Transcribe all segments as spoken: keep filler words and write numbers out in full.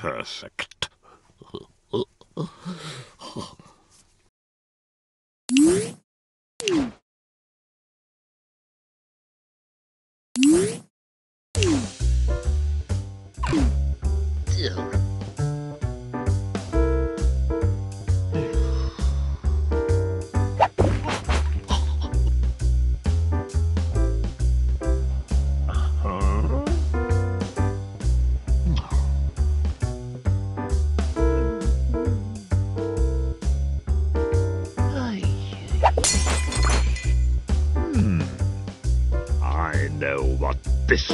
perfect. This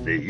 needs.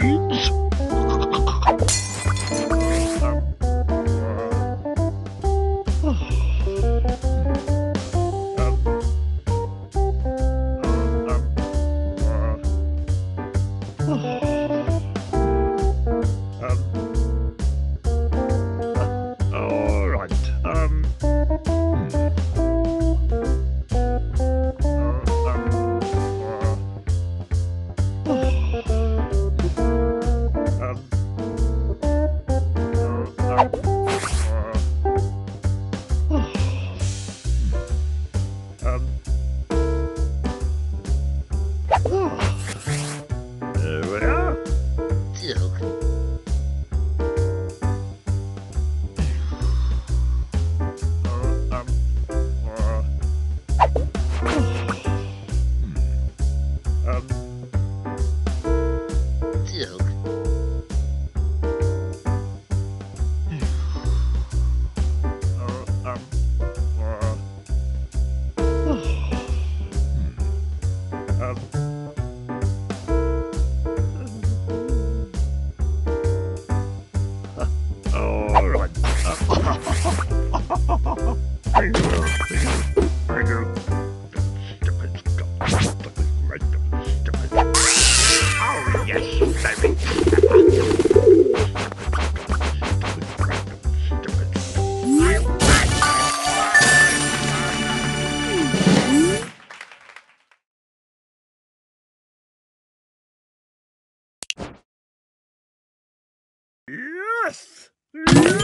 Yes! Yes!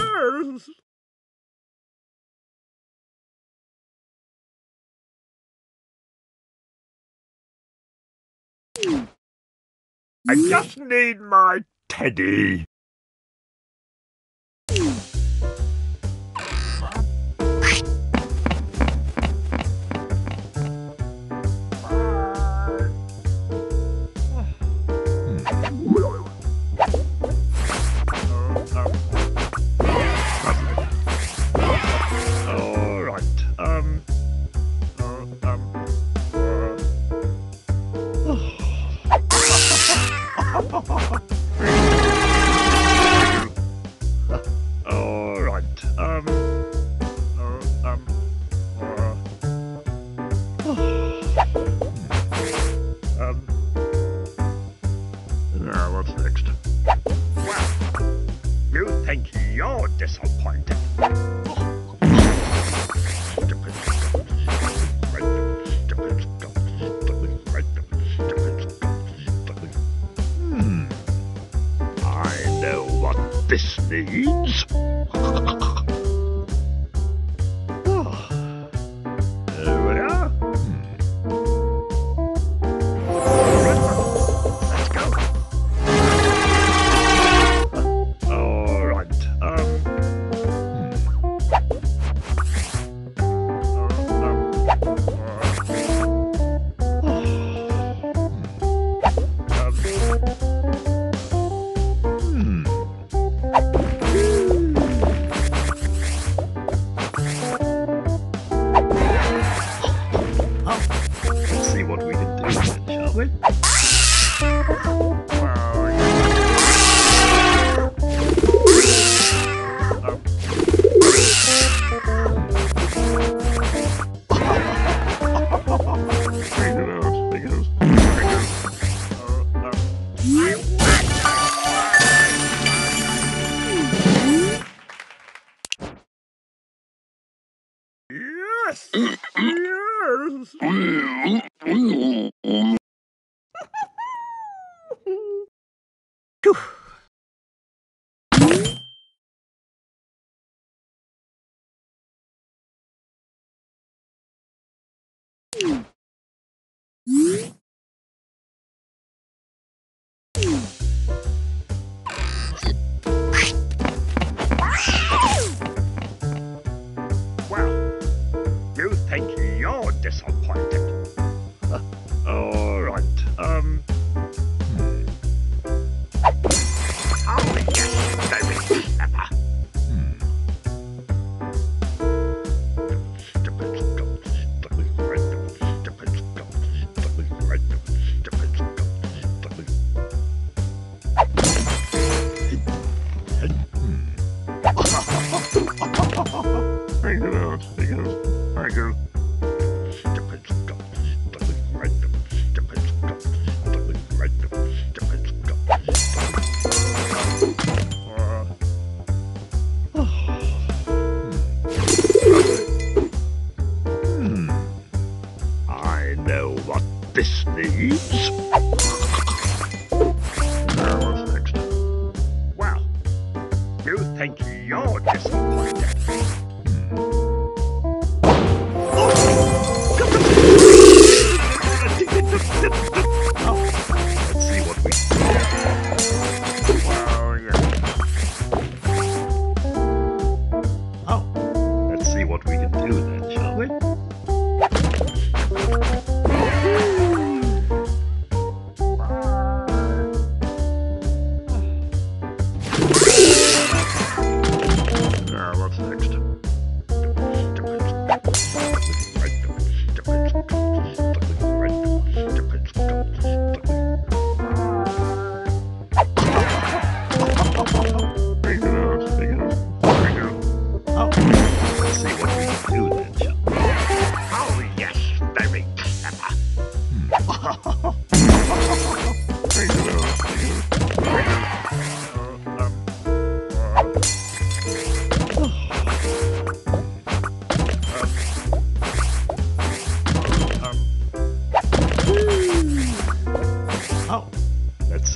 I just need my teddy.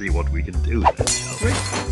See what we can do then, shall we?